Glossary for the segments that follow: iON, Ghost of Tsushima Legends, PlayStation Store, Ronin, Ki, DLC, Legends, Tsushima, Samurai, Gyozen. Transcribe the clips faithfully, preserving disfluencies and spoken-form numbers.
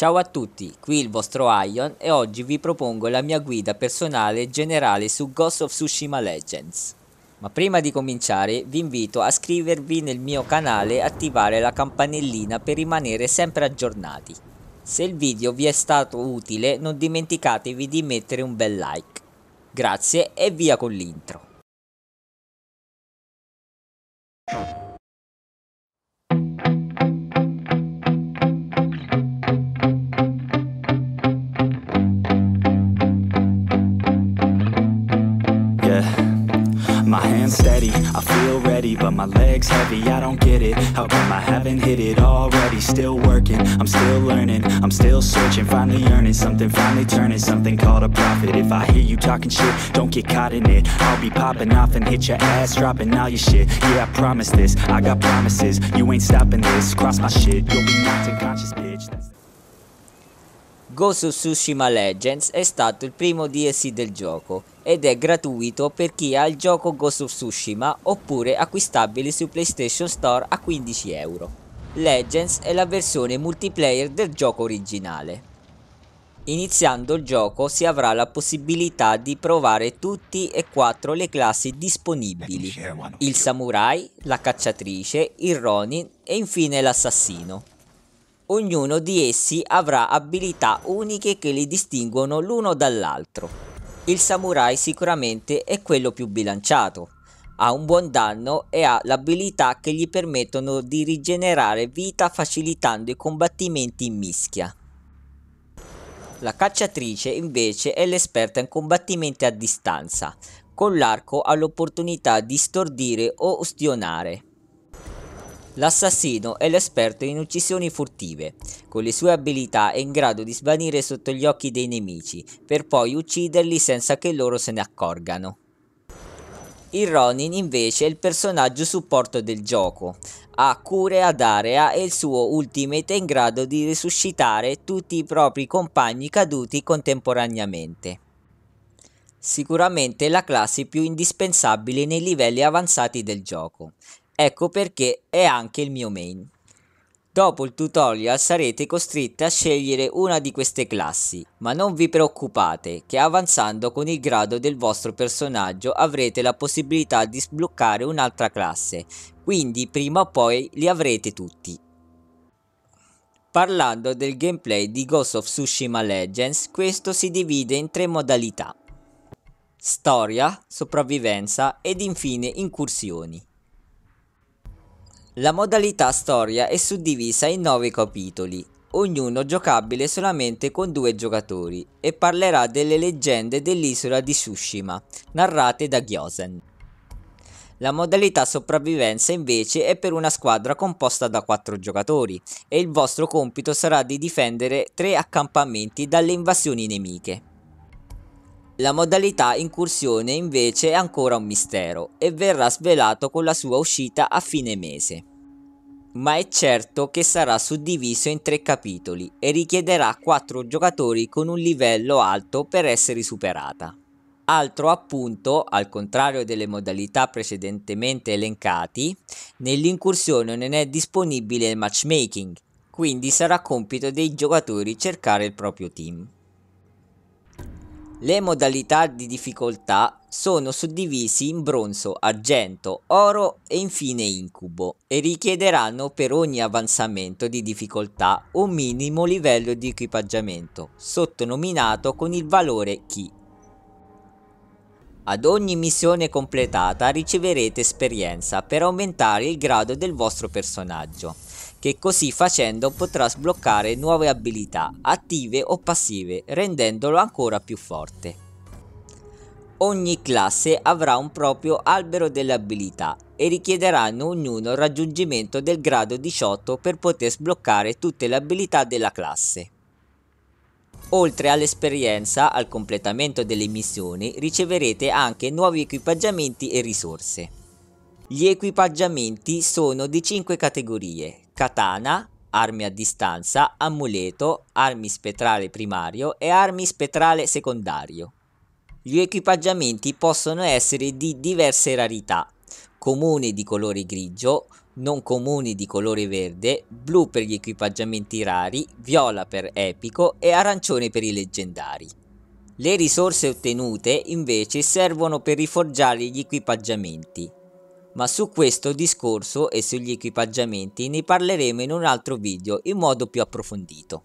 Ciao a tutti, qui il vostro Ion e oggi vi propongo la mia guida personale generale su Ghost of Tsushima Legends. Ma prima di cominciare vi invito a iscrivervi nel mio canale e attivare la campanellina per rimanere sempre aggiornati. Se il video vi è stato utile non dimenticatevi di mettere un bel like. Grazie e via con l'intro. My hands steady, I feel ready, but my legs heavy, I don't get it, how come I haven't hit it already, still working, I'm still learning, I'm still searching, finally earning something, finally turning something called a profit, if I hear you talking shit, don't get caught in it, I'll be popping off and hit your ass, dropping all your shit, yeah I promise this, I got promises, you ain't stopping this, cross my shit, you'll be knocked unconscious bitch. Ghost of Tsushima Legends è stato il primo D L C del gioco ed è gratuito per chi ha il gioco Ghost of Tsushima oppure acquistabile su PlayStation Store a quindici euro. Legends è la versione multiplayer del gioco originale. Iniziando il gioco si avrà la possibilità di provare tutti e quattro le classi disponibili, il Samurai, la Cacciatrice, il Ronin e infine l'Assassino. Ognuno di essi avrà abilità uniche che li distinguono l'uno dall'altro. Il Samurai sicuramente è quello più bilanciato, ha un buon danno e ha l'abilità che gli permettono di rigenerare vita facilitando i combattimenti in mischia. La Cacciatrice invece è l'esperta in combattimenti a distanza, con l'arco ha l'opportunità di stordire o ustionare. L'assassino è l'esperto in uccisioni furtive, con le sue abilità è in grado di svanire sotto gli occhi dei nemici, per poi ucciderli senza che loro se ne accorgano. Il Ronin invece è il personaggio supporto del gioco, ha cure ad area e il suo ultimate è in grado di resuscitare tutti i propri compagni caduti contemporaneamente. Sicuramente la classe più indispensabile nei livelli avanzati del gioco. Ecco perché è anche il mio main. Dopo il tutorial sarete costretti a scegliere una di queste classi, ma non vi preoccupate che avanzando con il grado del vostro personaggio avrete la possibilità di sbloccare un'altra classe, quindi prima o poi li avrete tutti. Parlando del gameplay di Ghost of Tsushima Legends, questo si divide in tre modalità: storia, sopravvivenza ed infine incursioni. La modalità storia è suddivisa in nove capitoli, ognuno giocabile solamente con due giocatori, e parlerà delle leggende dell'isola di Tsushima, narrate da Gyozen. La modalità sopravvivenza invece è per una squadra composta da quattro giocatori, e il vostro compito sarà di difendere tre accampamenti dalle invasioni nemiche. La modalità incursione invece è ancora un mistero, e verrà svelato con la sua uscita a fine mese. Ma è certo che sarà suddiviso in tre capitoli e richiederà quattro giocatori con un livello alto per essere superata. Altro appunto, al contrario delle modalità precedentemente elencati, nell'incursione non è disponibile il matchmaking, quindi sarà compito dei giocatori cercare il proprio team. Le modalità di difficoltà sono suddivisi in bronzo, argento, oro e infine incubo e richiederanno per ogni avanzamento di difficoltà un minimo livello di equipaggiamento, sottonominato con il valore Ki. Ad ogni missione completata riceverete esperienza per aumentare il grado del vostro personaggio, che così facendo potrà sbloccare nuove abilità, attive o passive, rendendolo ancora più forte. Ogni classe avrà un proprio albero delle abilità e richiederanno ognuno il raggiungimento del grado diciotto per poter sbloccare tutte le abilità della classe. Oltre all'esperienza, al completamento delle missioni, riceverete anche nuovi equipaggiamenti e risorse. Gli equipaggiamenti sono di cinque categorie: katana, armi a distanza, amuleto, armi spettrale primario e armi spettrale secondario. Gli equipaggiamenti possono essere di diverse rarità, comune di colore grigio, non comuni di colore verde, blu per gli equipaggiamenti rari, viola per epico e arancione per i leggendari. Le risorse ottenute invece servono per riforgiare gli equipaggiamenti, ma su questo discorso e sugli equipaggiamenti ne parleremo in un altro video in modo più approfondito.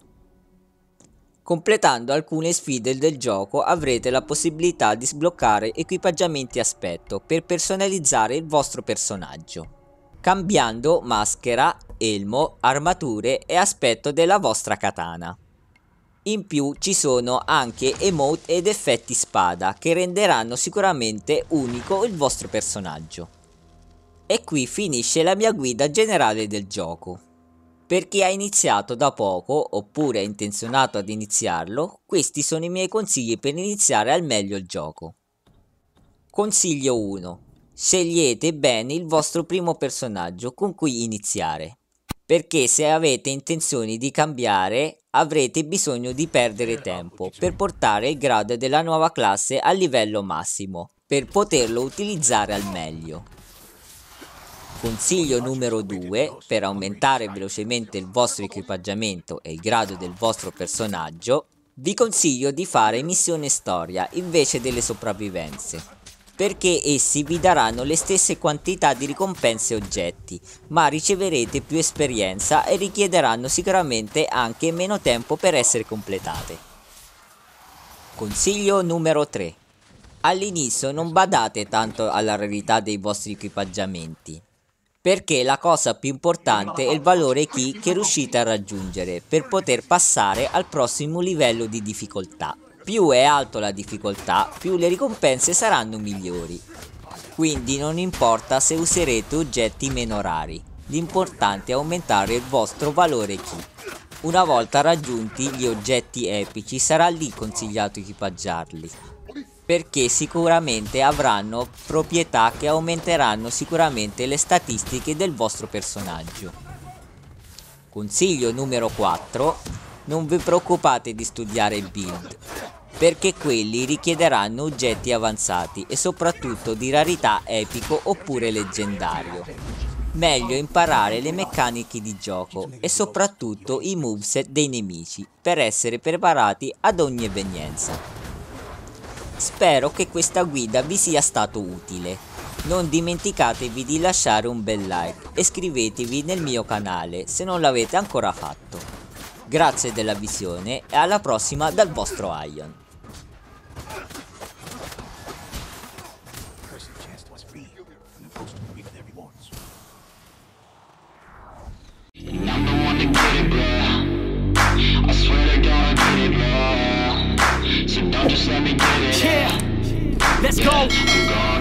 Completando alcune sfide del gioco avrete la possibilità di sbloccare equipaggiamenti aspetto per personalizzare il vostro personaggio, cambiando maschera, elmo, armature e aspetto della vostra katana. In più ci sono anche emote ed effetti spada che renderanno sicuramente unico il vostro personaggio. E qui finisce la mia guida generale del gioco. Per chi ha iniziato da poco oppure è intenzionato ad iniziarlo, questi sono i miei consigli per iniziare al meglio il gioco. Consiglio uno. Scegliete bene il vostro primo personaggio con cui iniziare, perché se avete intenzioni di cambiare avrete bisogno di perdere tempo per portare il grado della nuova classe al livello massimo, per poterlo utilizzare al meglio. Consiglio numero due, per aumentare velocemente il vostro equipaggiamento e il grado del vostro personaggio, vi consiglio di fare missione storia invece delle sopravvivenze, perché essi vi daranno le stesse quantità di ricompense e oggetti, ma riceverete più esperienza e richiederanno sicuramente anche meno tempo per essere completate. Consiglio numero tre. All'inizio non badate tanto alla rarità dei vostri equipaggiamenti, perché la cosa più importante è il valore Ki che riuscite a raggiungere per poter passare al prossimo livello di difficoltà. Più è alta la difficoltà, più le ricompense saranno migliori. Quindi non importa se userete oggetti meno rari, l'importante è aumentare il vostro valore Ki. Una volta raggiunti gli oggetti epici sarà lì consigliato equipaggiarli, perché sicuramente avranno proprietà che aumenteranno sicuramente le statistiche del vostro personaggio. Consiglio numero quattro. Non vi preoccupate di studiare build, perché quelli richiederanno oggetti avanzati e soprattutto di rarità epico oppure leggendario. Meglio imparare le meccaniche di gioco e soprattutto i moveset dei nemici per essere preparati ad ogni evenienza. Spero che questa guida vi sia stato utile, non dimenticatevi di lasciare un bel like e iscrivetevi nel mio canale se non l'avete ancora fatto. Grazie della visione e alla prossima dal vostro Ion. Let's go!